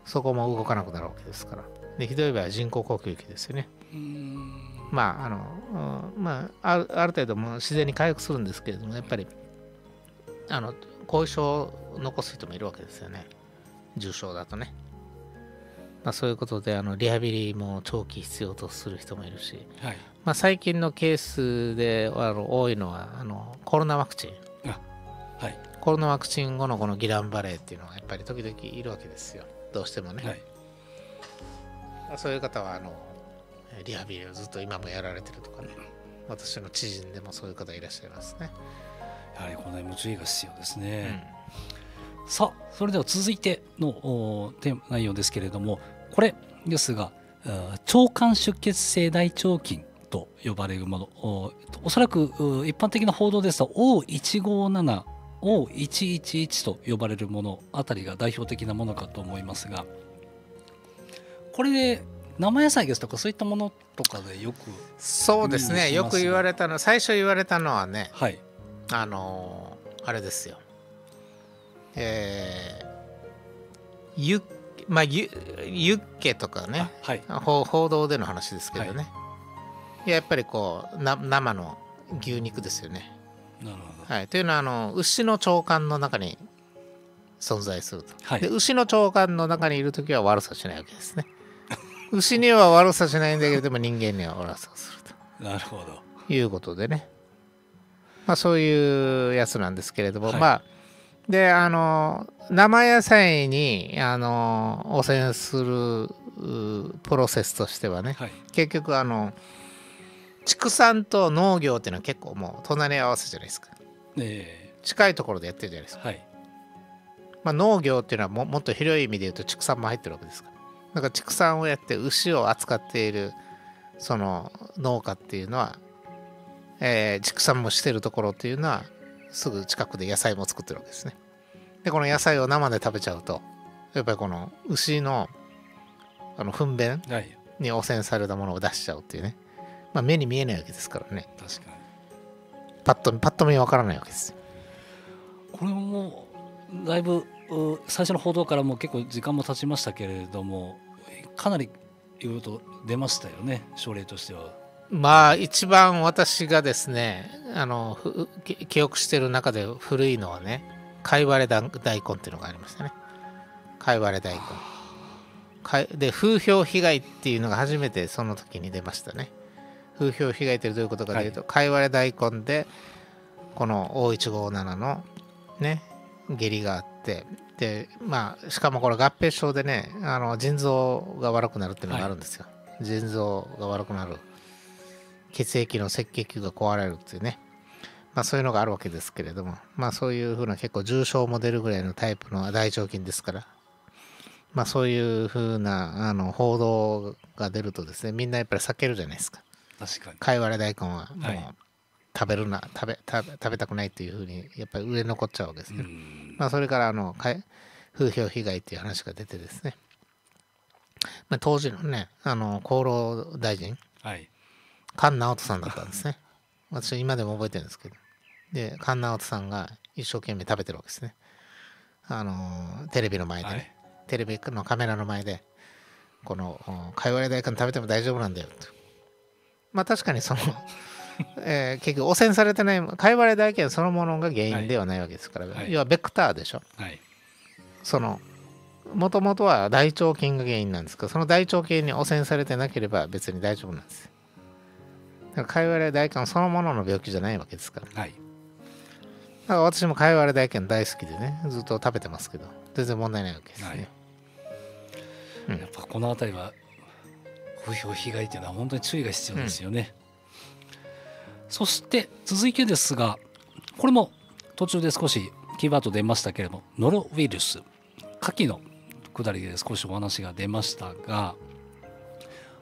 そこも動かなくなるわけですから、でひどい場合は人工呼吸器ですよね。うーんまああの、うん、まあある程度も自然に回復するんですけれども、やっぱりあの後遺症を残す人もいるわけですよね、重症だとね、まあ、そういうことであのリハビリも長期必要とする人もいるし、はいまあ、最近のケースであの多いのはあのコロナワクチン、はい、コロナワクチン後のこのギランバレーっていうのはやっぱり時々いるわけですよ、どうしてもね、はい、そういう方はあのリハビリをずっと今もやられてるとかね、私の知人でもそういう方いらっしゃいますね。やはりこの辺も注意が必要ですね、うん、さあそれでは続いての内容ですけれども、これですが腸管出血性大腸菌と呼ばれるもの、おそらく一般的な報道ですと オーいちごーななオーいちいちいち と呼ばれるものあたりが代表的なものかと思いますが、これで生野菜ですとかそういったものとかでよくそうですね、よく言われたの最初言われたのはね、はい、あのー、あれですよ、えー、ユッまあユッケとかね、はい、報道での話ですけどね、はい、やっぱりこうな生の牛肉ですよね。なるほど、はい、というのはあの牛の腸管の中に存在すると、はい、で牛の腸管の中にいる時は悪さしないわけですね。牛には悪さしないんだけれども人間には悪さをするとなるほどいうことでね、まあ、そういうやつなんですけれども、はい、まあであの生野菜にあの汚染するプロセスとしてはね、はい、結局あの畜産と農業っていうのは結構もう隣り合わせじゃないですか、えー、近いところでやってるじゃないですか、はい、まあ、農業っていうのは も, もっと広い意味で言うと畜産も入ってるわけですから、だから畜産をやって牛を扱っているその農家っていうのは、えー、畜産もしてるところっていうのはすぐ近くで野菜も作ってるわけですね。でこの野菜を生で食べちゃうとやっぱりこの牛のあの糞便に汚染されたものを出しちゃうっていうね、まあ、目に見えないわけですからね。確かにパッとパッと見わからないわけです。これももうだいぶ最初の報道からもう結構時間も経ちましたけれども、かなりいろいろと出ましたよね、症例としては。まあ一番私がですねあの記憶してる中で古いのはね、かいわれ大根っていうのがありましたね。かいわれ大根で風評被害っていうのが初めてその時に出ましたね。風評被害ってどういうことかというと、はい、かいわれ大根でこの オーいちごーなな のね下痢があって、でまあしかもこれ合併症でね、あの腎臓が悪くなるっていうのがあるんですよ、はい、腎臓が悪くなる、血液の赤血球が壊れるっていうね、まあ、そういうのがあるわけですけれども、まあ、そういうふうな結構重症も出るぐらいのタイプの大腸菌ですから、まあ、そういうふうなあの報道が出るとですね、みんなやっぱり避けるじゃないですか。確かにかいわれ大根はもう、はい、食べるな食べ食べ食べたくないというふうにやっぱり売れ残っちゃうわけですね。まあそれからあの風評被害っていう話が出てですね、まあ、当時のねあの厚労大臣、はい、菅直人さんだったんですね。私今でも覚えてるんですけど、で菅直人さんが一生懸命食べてるわけですね。あのー、テレビの前でね、はい、テレビのカメラの前でこのかいわれ大根食べても大丈夫なんだよと。まあ確かにその、えー、結局汚染されてないかいわれ大根そのものが原因ではないわけですから、はい、要はベクターでしょ、はい、そのもともとは大腸菌が原因なんですけど、その大腸菌に汚染されてなければ別に大丈夫なんですよ。かいわれ大根そのものの病気じゃないわけですから、はい、だから私もかいわれ大根大好きでねずっと食べてますけど全然問題ないわけですね、はい、うん、やっぱこの辺りは風評被害というのは本当に注意が必要ですよね、うん、そして続いてですが、これも途中で少しキーワード出ましたけれども、ノロウイルス、下記の下りで少しお話が出ましたが、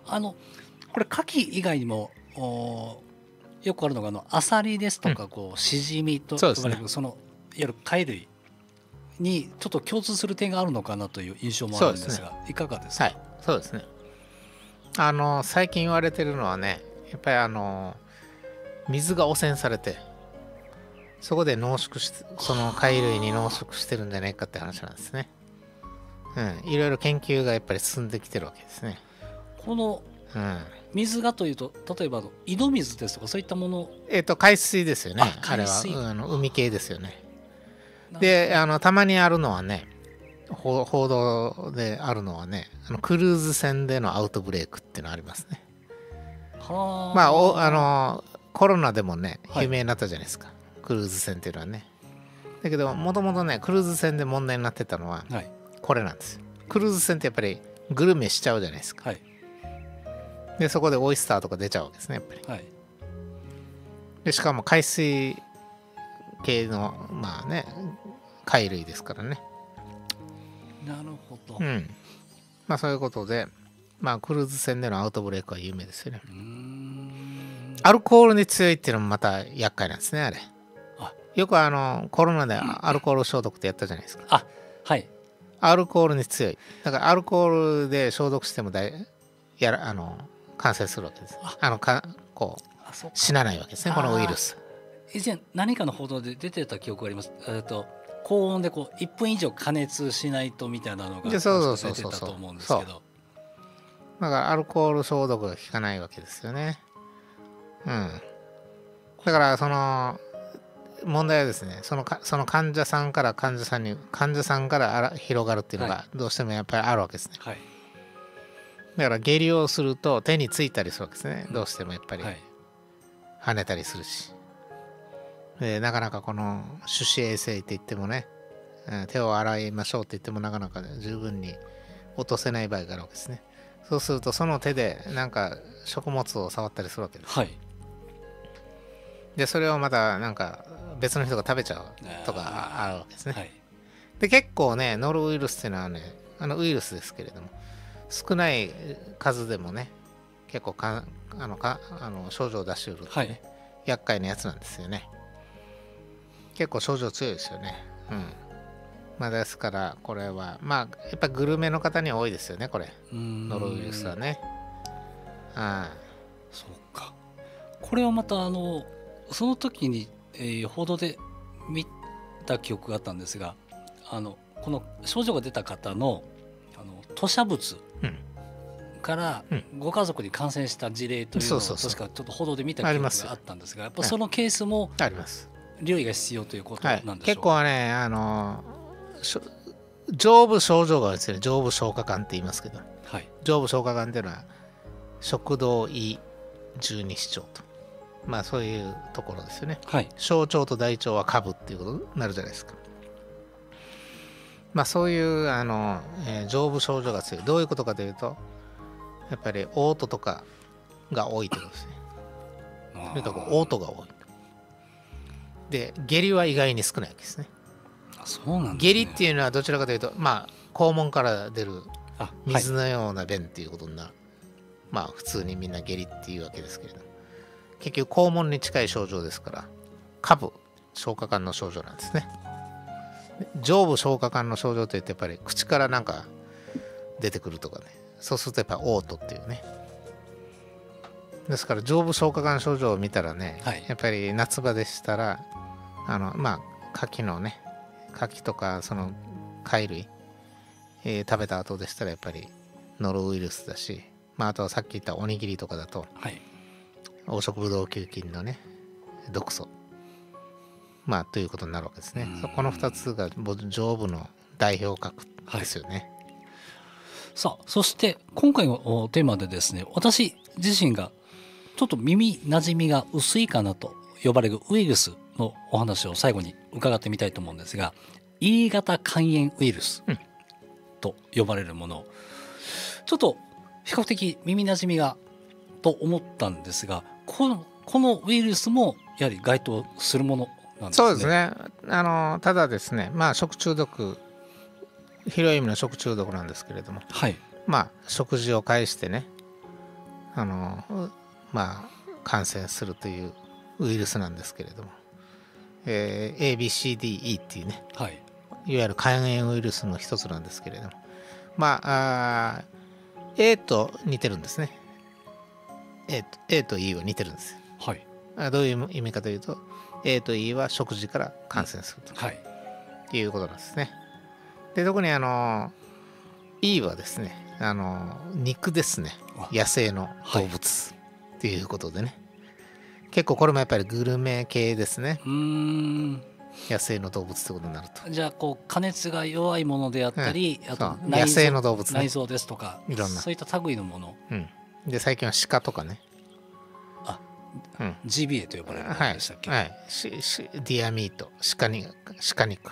あのこれ下記以外にもおよくあるのがあのアサリですとかこう、うん、シジミと呼ばれるそのいわゆる貝類にちょっと共通する点があるのかなという印象もあるんですが、そうですね、いかがですか。はい、そうですね、あの最近言われてるのはね、やっぱりあの水が汚染されてそこで濃縮しその貝類に濃縮してるんじゃないかって話なんですね。うん、いろいろ研究がやっぱり進んできてるわけですね。この、うん、水がというと例えば井戸水ですとかそういったもの、えっと海水ですよね。 あ, あれは、うん、あの海系ですよね。であのたまにあるのはね、報道であるのはね、あのクルーズ船でのアウトブレイクっていうのありますね。はまあおあのコロナでもね有名になったじゃないですか、はい、クルーズ船っていうのはね。だけどもともとねクルーズ船で問題になってたのは、はい、これなんですよ。クルーズ船ってやっぱりグルメしちゃうじゃないですか、はい、でそこでオイスターとか出ちゃうわけですねやっぱり、はい、でしかも海水系のまあね貝類ですからね。なるほど、うん、まあそういうことで、まあ、クルーズ船でのアウトブレイクは有名ですよね。うーん、アルコールに強いっていうのもまた厄介なんですねあれ。あ、よくあのコロナでアルコール消毒ってやったじゃないですか、うん、あ、はい、アルコールに強い、だからアルコールで消毒しても大やらあの感染するわけです。あのかこうあそうか死なないわけですねこのウイルス。以前何かの報道で出てた記憶があります。えっと高温でこういっぷん以上加熱しないとみたいなのが出てたと思うんですけど、だからアルコール消毒が効かないわけですよね。うん、だからその問題はですね、そのかその患者さんから患者さんに患者さんからあら広がるっていうのがどうしてもやっぱりあるわけですね、はい、だから下痢をすると手についたりするわけですね、うん、どうしてもやっぱり跳ねたりするし、はい、でなかなかこの手指衛生って言ってもね、手を洗いましょうって言ってもなかなか十分に落とせない場合があるわけですね。そうするとその手でなんか食物を触ったりするわけです、はい、でそれをまたなんか別の人が食べちゃうとかあるわけですね、はい、で結構ねノロウイルスっていうのはねあのウイルスですけれども少ない数でもね結構かあのかあの症状を出してうるって、ねはい、厄介なやつなんですよね。結構症状強いですよね、うん、まあ、ですからこれはまあやっぱグルメの方には多いですよねこれノロウイルスはね。ああそうか。これはまたあのその時に、えー、報道で見た記憶があったんですが、あのこの症状が出た方 の, あの吐しゃ物からご家族に感染した事例というのを確かちょっと報道で見た記憶があったんですが、やっぱそのケースも留意が必要ということなんでしょうか、はい、結構ねあの上部症状がですね、上部消化管って言いますけど、はい、上部消化管っていうのは食道胃十二指腸と、まあそういうところですよね、はい、小腸と大腸は下部っていうことになるじゃないですか。まあそういうあの、えー、上部症状が強い、どういうことかというとやっぱり嘔吐とかが多いということですね。とにかく嘔吐が多いで、下痢は意外に少ないわけですね。そうなんですね。下痢っていうのはどちらかというと、まあ、肛門から出る水のような便っていうことになる、はい、まあ普通にみんな下痢っていうわけですけれども、結局肛門に近い症状ですから下部消化管の症状なんですね。上部消化管の症状といってやっぱり口からなんか出てくるとかね、そうするとやっぱ嘔吐っていうね。ですから上部消化管症状を見たらね、はい、やっぱり夏場でしたらあのまあ牡蠣のね牡蠣とかその貝類、えー、食べた後でしたらやっぱりノロウイルスだし、まあ、あとはさっき言ったおにぎりとかだと、はい、黄色ブドウ球菌のね毒素、まあということになるわけですね。そこのふたつが上部の代表格ですよね、はい、さあそして今回のテーマでですね、私自身がちょっと耳なじみが薄いかなと呼ばれるウイルスのお話を最後に伺ってみたいと思うんですが、 E 型肝炎ウイルスと呼ばれるもの、うん、ちょっと比較的耳なじみがと思ったんですが、この、このウイルスもやはり該当するものなんですね。そうですね、あのただですね、まあ、食中毒、広い意味の食中毒なんですけれども、はい、まあ食事を介してねあの、まあ、感染するというウイルスなんですけれども、えー、エービーシーディーイー っていうね、はい、いわゆる肝炎ウイルスの一つなんですけれども、まあ、あA と似てるんですね。 A と, A と E は似てるんです、はい、どういう意味かというと A と E は食事から感染すると、はい、いうことなんですね。で特にあの E はですねあの肉ですね、野生の動物ということでね、はい、結構これもやっぱりグルメ系ですね。うーん、野生の動物ということになると、じゃあこう加熱が弱いものであったり、うん、あと野生の動物、ね、内臓ですとかいろんなそういった類のもの、うん、で最近は鹿とかね、あ、うん、ジービーエー と呼ばれるものでしたっけ、はい、はい、ディアミート、鹿肉、鹿肉、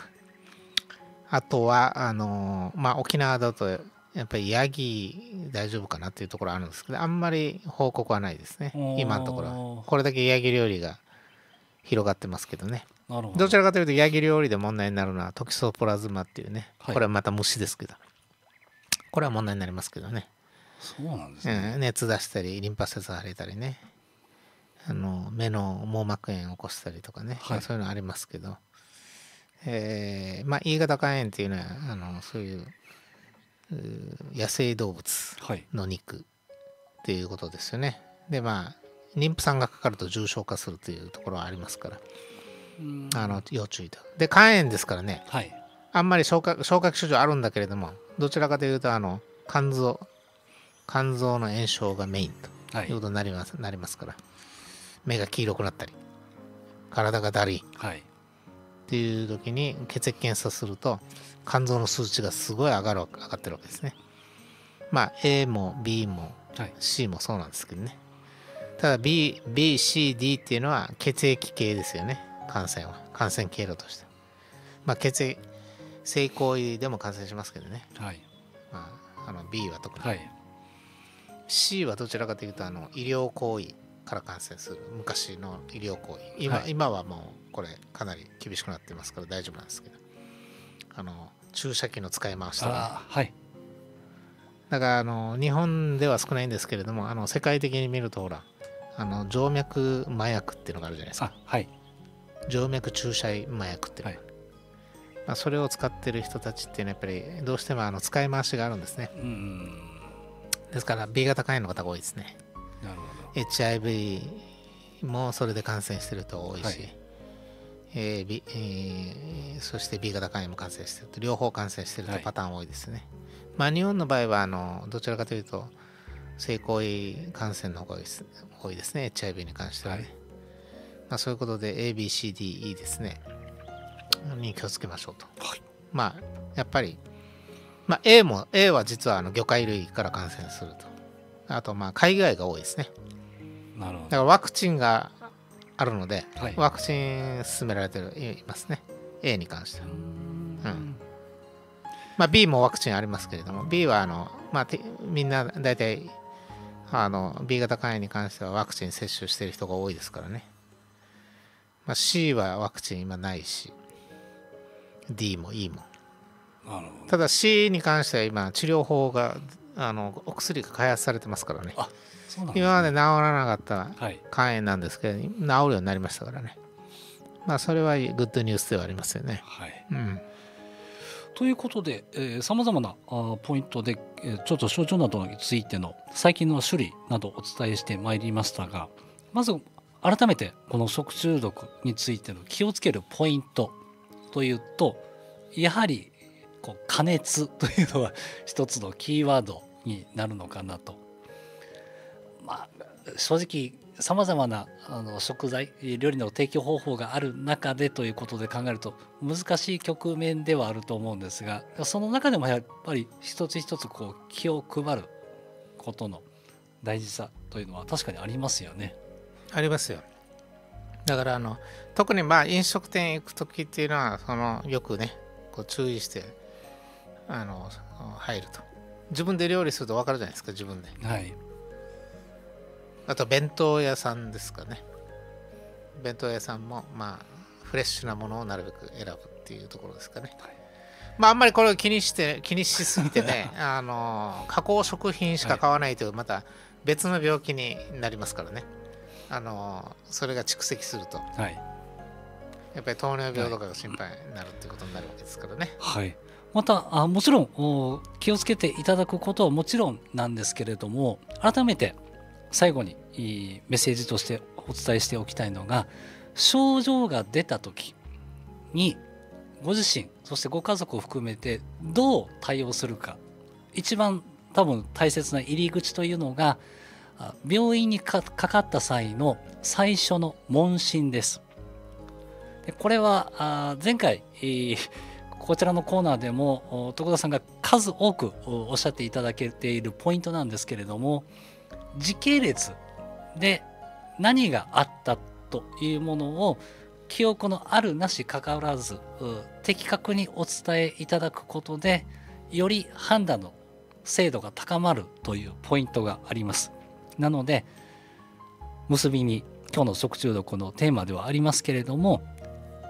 あとはあのー、まあ沖縄だとやっぱりヤギ大丈夫かなっていうところあるんですけど、あんまり報告はないですね今のところは。これだけヤギ料理が広がってますけどね。なるほど。どちらかというとヤギ料理で問題になるのはトキソプラズマっていうね、はい、これはまた虫ですけど、これは問題になりますけどね。そうなんですね、うん、熱出したりリンパ節腫れたりね、あの目の網膜炎を起こしたりとかね、はい、まあ、そういうのありますけど、えー、まあ E 型肝炎っていうのはあのそういう野生動物の肉っていうことですよね、はい、でまあ妊婦さんがかかると重症化するというところはありますから、あの要注意と。で肝炎ですからね、はい、あんまり消化消化器症状あるんだけれども、どちらかというとあの肝臓肝臓の炎症がメインということになります、はい、なりますから、目が黄色くなったり体がだるい、はい、っていう時に血液検査すると肝臓の数値がすごい上がる、上がってるわけですね。まあ A も B も C もそうなんですけどね。ただ B、B、C、D っていうのは血液系ですよね。感染は感染経路として、まあ血液性行為でも感染しますけどね。はい。まあ、あの B は特に。はい。C はどちらかというとあの医療行為から感染する昔の医療行為 今,、はい、今はもうこれかなり厳しくなってますから大丈夫なんですけど、あの注射器の使い回しとか、ね、あ、はい、だからあの日本では少ないんですけれども、あの世界的に見るとほらあの静脈麻薬っていうのがあるじゃないですか。あ、はい、静脈注射麻薬っていうのが、はい、まあ、それを使ってる人たちっていうのはやっぱりどうしてもあの使い回しがあるんですね。うん、ですから B 型肝炎の方が多いですね。なるほど。 エイチアイブイ もそれで感染してる人多いし、はい、えー B えー、そして B 型肝炎も感染してると、両方感染してるとパターン多いですね。はい、まあ日本の場合はあのどちらかというと性行為感染の方が多いですね、 エイチアイブイ に関してはね。はい、まあ、そういうことで エービーシーディーイー ですねに気をつけましょうと。はい、まあやっぱりまあ、A も A は実はあの魚介類から感染すると、あとまあ海外が多いですね。なるほど。だからワクチンがあるので、はい、ワクチン進められてるいますね、 A に関しては。うん、まあ、B もワクチンありますけれども、 B はあの、まあ、みんな大体あの B 型肝炎に関してはワクチン接種してる人が多いですからね。まあ、C はワクチン今ないし D も E も。ただ C に関しては今治療法があのお薬が開発されてますからね。あ、そうなんですね。今まで治らなかった肝炎なんですけど、はい、治るようになりましたからね。まあそれはグッドニュースではありますよね。はい、うん、ということでさまざまなポイントでちょっと症状などについての最近の種類などをお伝えしてまいりましたが、まず改めてこの食中毒についての気をつけるポイントというと、やはりこう加熱というのは一つのキーワードになるのかなと。まあ、正直さまざまなあの食材料理の提供方法がある中でということで考えると難しい局面ではあると思うんですが、その中でもやっぱり一つ一つこう気を配ることの大事さというのは確かにありますよね。ありますよ。だからあの特にまあ飲食店行く時っていうのはそのよくねこう注意してあの入ると、自分で料理すると分かるじゃないですか、自分で。はい。あと弁当屋さんですかね。弁当屋さんもまあフレッシュなものをなるべく選ぶっていうところですかね。はい、まああんまりこれを気にして気にしすぎてねあの加工食品しか買わないというまた別の病気になりますからね。あのそれが蓄積すると、はい、やっぱり糖尿病とかが心配になるということになるわけですからね。はい。またあもちろん気をつけていただくことはもちろんなんですけれども、改めて最後にいいメッセージとしてお伝えしておきたいのが、症状が出た時にご自身そしてご家族を含めてどう対応するか、一番多分大切な入り口というのが病院に か, かかった際の最初の問診です。でこれは前回こちらのコーナーでも徳田さんが数多くおっしゃっていただけているポイントなんですけれども、時系列で何があったというものを記憶のあるなしかかわらず的確にお伝えいただくことでより判断の精度が高まるというポイントがあります。なので結びに今日の食中毒のテーマではありますけれども、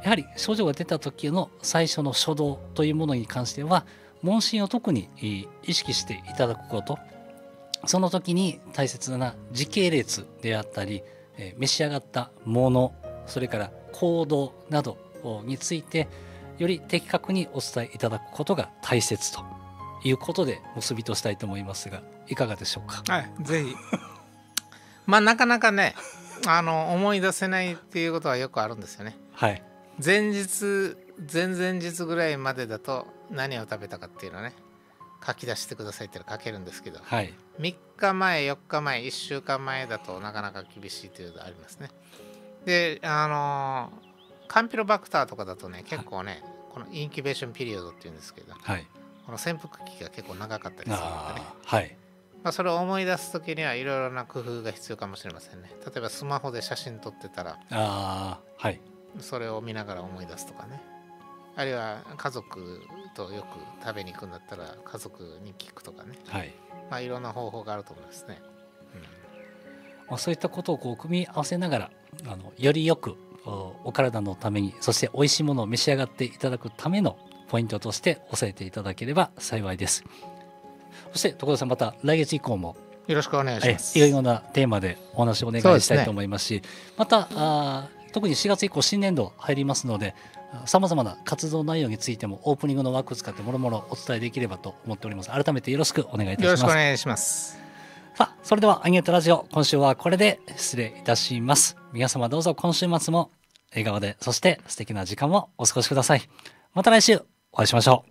やはり症状が出た時の最初の初動というものに関しては問診を特に意識していただくこと、その時に大切な時系列であったり召し上がったもの、それから行動などについてより的確にお伝えいただくことが大切ということで結びとしたいと思いますが、いかがでしょうか。はい、ぜひまあなかなかねあの思い出せないっていうことはよくあるんですよね。はい。前日前々日ぐらいまでだと何を食べたかっていうのをね書き出してくださいって書けるんですけど、はい、みっかまえよっかまえいっしゅうかんまえだとなかなか厳しいというのがありますね。であのカンピロバクターとかだとね、結構ね、はい、このインキュベーションピリオドっていうんですけど、はい、この潜伏期が結構長かったりするので、ね、はい、まあそれを思い出す時にはいろいろな工夫が必要かもしれませんね。例えばスマホで写真撮ってたら、あ、はい、それを見ながら思い出すとかね。あるいは家族とよく食べに行くんだったら家族に聞くとかね、はい、まあいろんな方法があると思いますね。うん、まあそういったことをこう組み合わせながら、あのよりよくお体のために、そして美味しいものを召し上がっていただくためのポイントとして押さえていただければ幸いです。そして所さん、また来月以降もよろしくお願いします。いろいろなテーマでお話をお願いしたいと思いますし、そうですね、またあ特にしがつ以降新年度入りますので、さまざまな活動内容についてもオープニングの枠を使ってもろもろお伝えできればと思っております。改めてよろしくお願いいたします。よろしくお願いします。さあ、それではiNetラジオ、今週はこれで失礼いたします。皆様どうぞ今週末も笑顔で、そして素敵な時間をお過ごしください。また来週お会いしましょう。